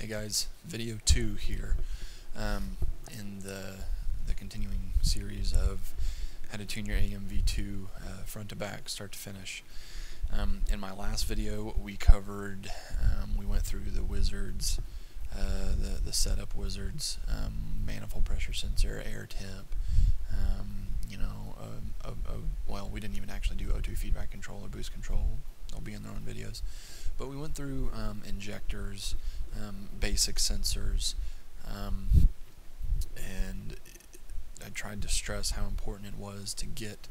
Hey guys, video 2 here, in the continuing series of how to tune your AMV2 front to back, start to finish. In my last video we covered, we went through the wizards, the setup wizards, manifold pressure sensor, air temp, you know, well, we didn't even actually do O2 feedback control or boost control, they'll be in their own videos. But we went through injectors, basic sensors, and I tried to stress how important it was to get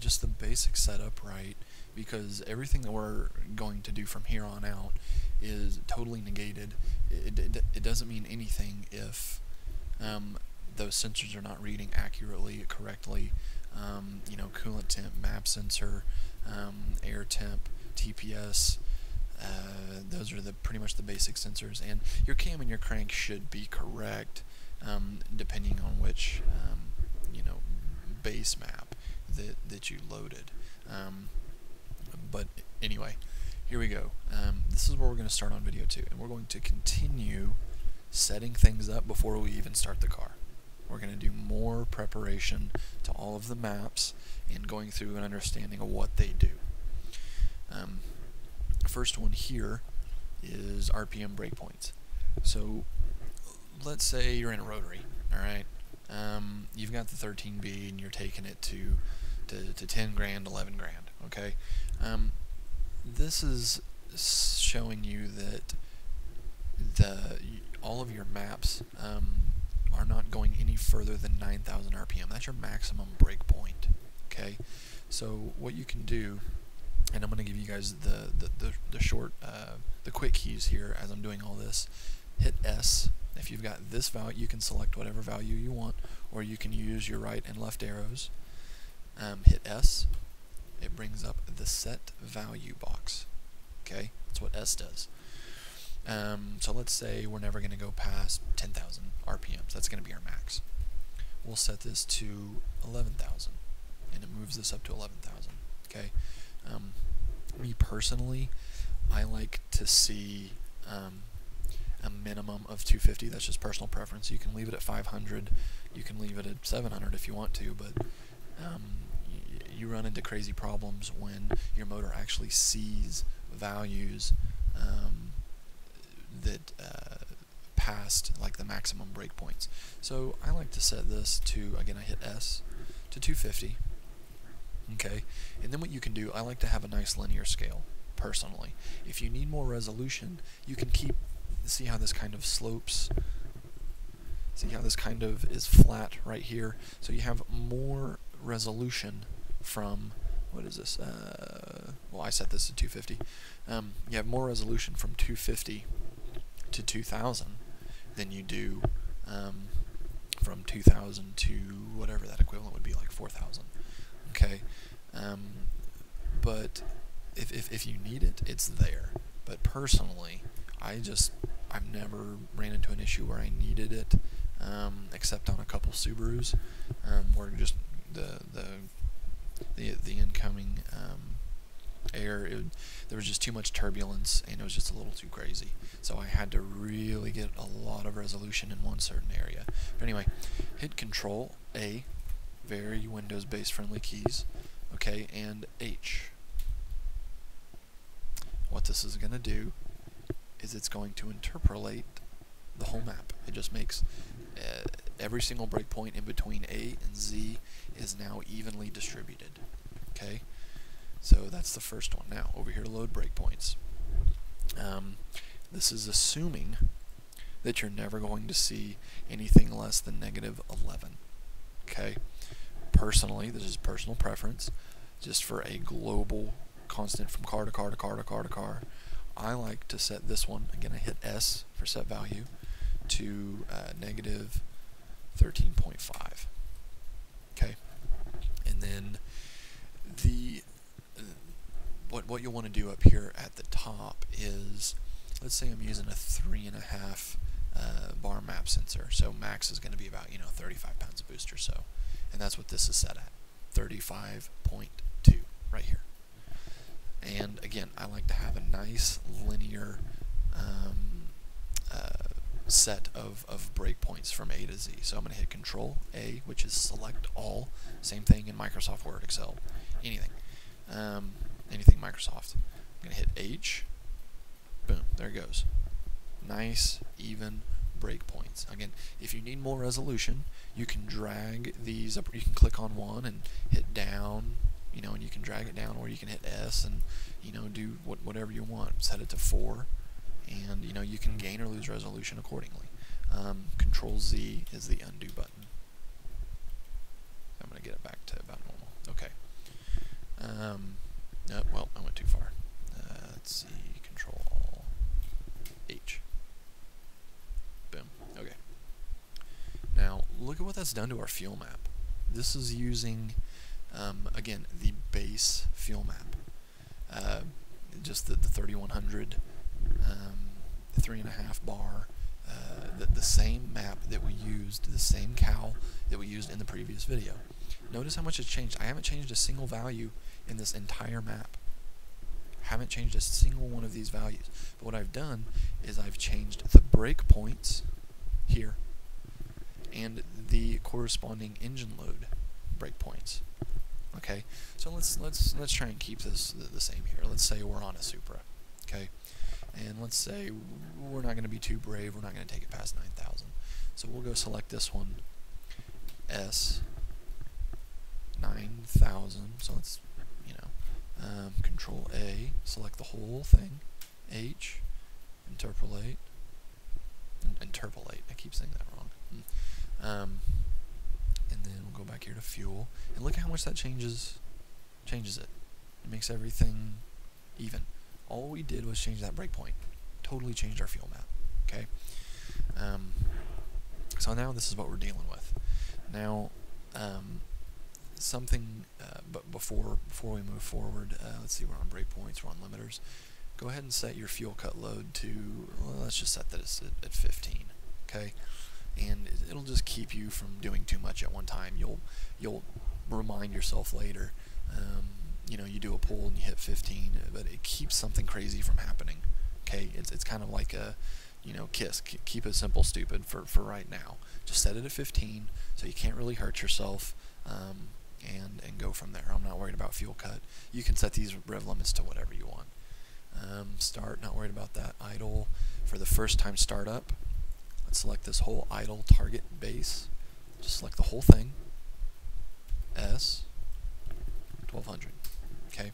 just the basic setup right, because everything that we're going to do from here on out is totally negated. It doesn't mean anything if those sensors are not reading accurately, correctly. You know, coolant temp, MAP sensor, air temp, TPS, those are pretty much the basic sensors, and your cam and your crank should be correct, depending on which you know, base map that you loaded. But anyway, here we go. This is where we're going to start on video 2, and we're going to continue setting things up before we even start the car. We're going to do more preparation to all of the maps and going through an understanding of what they do. First one here is RPM breakpoints. So let's say you're in a rotary, all right? You've got the 13B and you're taking it to 10 grand, 11 grand, okay? This is showing you that all of your maps are not going any further than 9,000 RPM. That's your maximum breakpoint, okay? So what you can do, and I'm going to give you guys the short, the quick keys here as I'm doing all this. Hit S. If you've got this value, you can select whatever value you want, or you can use your right and left arrows. Hit S. It brings up the set value box. Okay, that's what S does. So let's say we're never going to go past 10,000 RPMs. That's going to be our max. We'll set this to 11,000, and it moves this up to 11,000. Okay. Me personally, I like to see a minimum of 250. That's just personal preference. You can leave it at 500, you can leave it at 700 if you want to, but you run into crazy problems when your motor actually sees values that passed like the maximum breakpoints. So I like to set this to, again, I hit S, to 250. Okay, and then what you can do, I like to have a nice linear scale, personally. If you need more resolution, you can see how this kind of slopes, see how this kind of is flat right here, so you have more resolution from, what is this, well, I set this to 250, you have more resolution from 250 to 2000 than you do from 2000 to whatever that equivalent would be, like 4000. Okay, but if you need it, it's there. But personally, I've never ran into an issue where I needed it, except on a couple Subarus, where just the incoming air, there was just too much turbulence and it was just a little too crazy. So I had to really get a lot of resolution in one certain area. But anyway, hit Control A. Very Windows based friendly keys, okay, and H. What this is going to do is it's going to interpolate the whole map. It just makes every single breakpoint in between A and Z is now evenly distributed, okay? So that's the first one. Now over here to load breakpoints. This is assuming that you're never going to see anything less than -11, okay? Personally, this is personal preference, just for a global constant from car to car to car to car to car. I like to set this one, again I hit S for set value, to -13.5. Okay, and then what you'll want to do up here at the top is, let's say I'm using a 3.5 bar map sensor, so max is going to be about, you know, 35 pounds of boost or so. And that's what this is set at, 35.2 right here. And again, I like to have a nice linear set of breakpoints from A to Z. So I'm going to hit Control A, which is select all. Same thing in Microsoft Word, Excel, anything. Anything Microsoft. I'm going to hit H. Boom, there it goes. Nice, even breakpoints. Again, if you need more resolution, you can drag these up. You can click on one and hit down, you know, and you can drag it down, or you can hit S and, you know, do whatever you want. Set it to 4, and, you know, you can gain or lose resolution accordingly. Control Z is the undo button. I'm going to get it back to about normal. Okay. Oh, well, I went too far. Let's see. Control H. Boom. Okay. Now, look at what that's done to our fuel map. This is using, again, the base fuel map. Just the 3100, 3.5 bar, the same map that we used, the same cowl that we used in the previous video. Notice how much it's changed. I haven't changed a single value in this entire map. Haven't changed a single one of these values. But what I've done is I've changed the breakpoints here and the corresponding engine load breakpoints. Okay, so let's try and keep this the same here. Let's say we're on a Supra, okay, and let's say we're not going to be too brave. We're not going to take it past 9,000. So we'll go select this one, S 9,000. So let's, you know. Control A, select the whole thing, H, interpolate, interpolate, I keep saying that wrong, and then we'll go back here to fuel, and look at how much that changes it. It makes everything even. All we did was change that breakpoint, totally changed our fuel map, okay? So now this is what we're dealing with. Now, something, but before we move forward, let's see, we're on breakpoints, we're on limiters. Go ahead and set your fuel cut load to, well, let's just set that at 15, okay? And it'll just keep you from doing too much at one time. You'll remind yourself later, you know, you do a pull and you hit 15, but it keeps something crazy from happening, okay? It's kind of like a, you know, KISS, keep it simple, stupid, for right now. Just set it at 15 so you can't really hurt yourself. And go from there. I'm not worried about fuel cut. You can set these rev limits to whatever you want. Start, not worried about that. Idle, for the first time startup, let's select this whole idle target base. Just select the whole thing. S, 1200. Okay.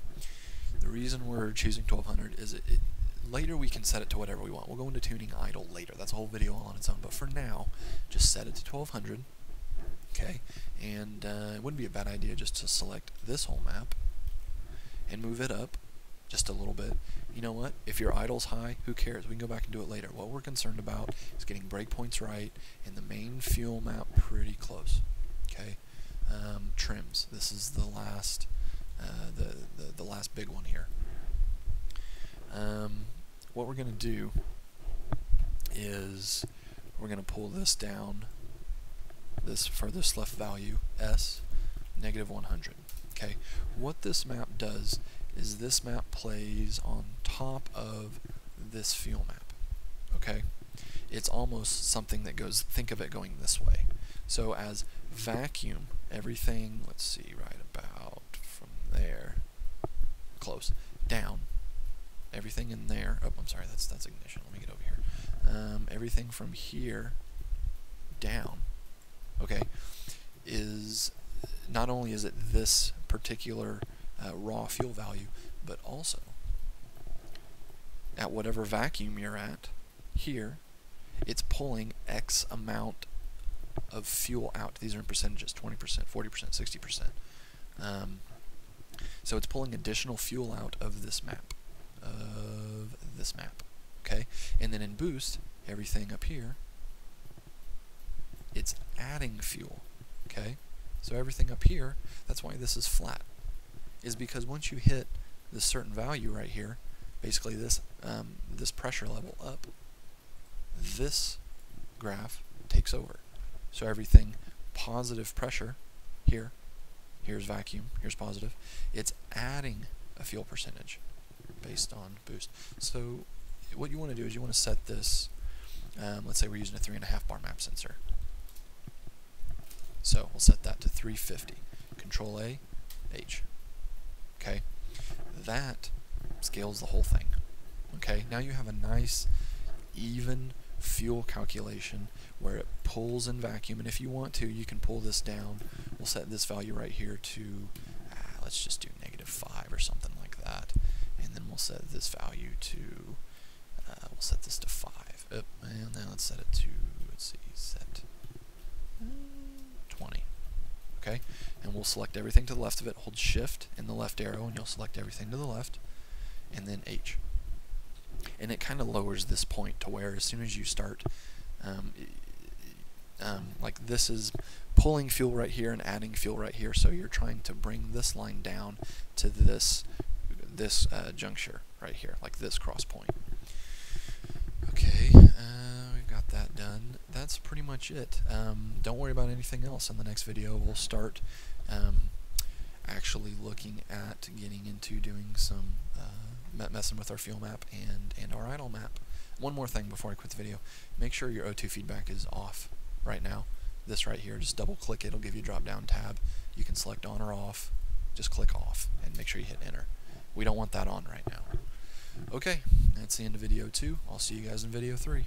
The reason we're choosing 1200 is it later we can set it to whatever we want. We'll go into tuning idle later. That's a whole video on its own. But for now, just set it to 1200. Okay, and it wouldn't be a bad idea just to select this whole map and move it up just a little bit. You know what? If your idle's high, who cares? We can go back and do it later. What we're concerned about is getting breakpoints right and the main fuel map pretty close. Okay, trims. This is the last, the last big one here. What we're gonna do is we're gonna pull this down. This furthest left value, S, -100. Okay, what this map does is this map plays on top of this fuel map. Okay, it's almost something that goes, think of it going this way. So as vacuum, everything, let's see, right about from there, close, down, everything in there, oh, I'm sorry, that's ignition, let me get over here. Everything from here down, okay, is not only is it this particular raw fuel value, but also at whatever vacuum you're at here, it's pulling X amount of fuel out. These are in percentages, 20%, 40%, 60%. So it's pulling additional fuel out of this map, okay? And then in boost, everything up here, it's adding fuel, okay? So everything up here, that's why this is flat, is because once you hit this certain value right here, basically this, this pressure level up, this graph takes over. So everything positive pressure here, here's vacuum, here's positive, it's adding a fuel percentage based on boost. So what you want to do is you want to set this Let's say we're using a 3.5 bar map sensor. So we'll set that to 350. Control A, H. Okay, that scales the whole thing. Okay, now you have a nice, even fuel calculation where it pulls in vacuum, and if you want to, you can pull this down. We'll set this value right here to, let's just do -5 or something like that, and then we'll set this value to, we'll set this to 5, and now let's set it to, let's see, set 20, okay, and we'll select everything to the left of it, hold shift and the left arrow, and you'll select everything to the left, and then H. And it kind of lowers this point to where as soon as you start, like this is pulling fuel right here and adding fuel right here, so you're trying to bring this line down to this juncture right here, like this cross point. Okay, we've got that done. That's pretty much it. Don't worry about anything else. In the next video, we'll start actually looking at getting into doing some messing with our fuel map and our idle map. One more thing before I quit the video, make sure your O2 feedback is off right now. This right here, just double click it, it'll give you a drop down tab. You can select on or off, just click off and make sure you hit enter. We don't want that on right now. Okay, that's the end of video 2. I'll see you guys in video 3.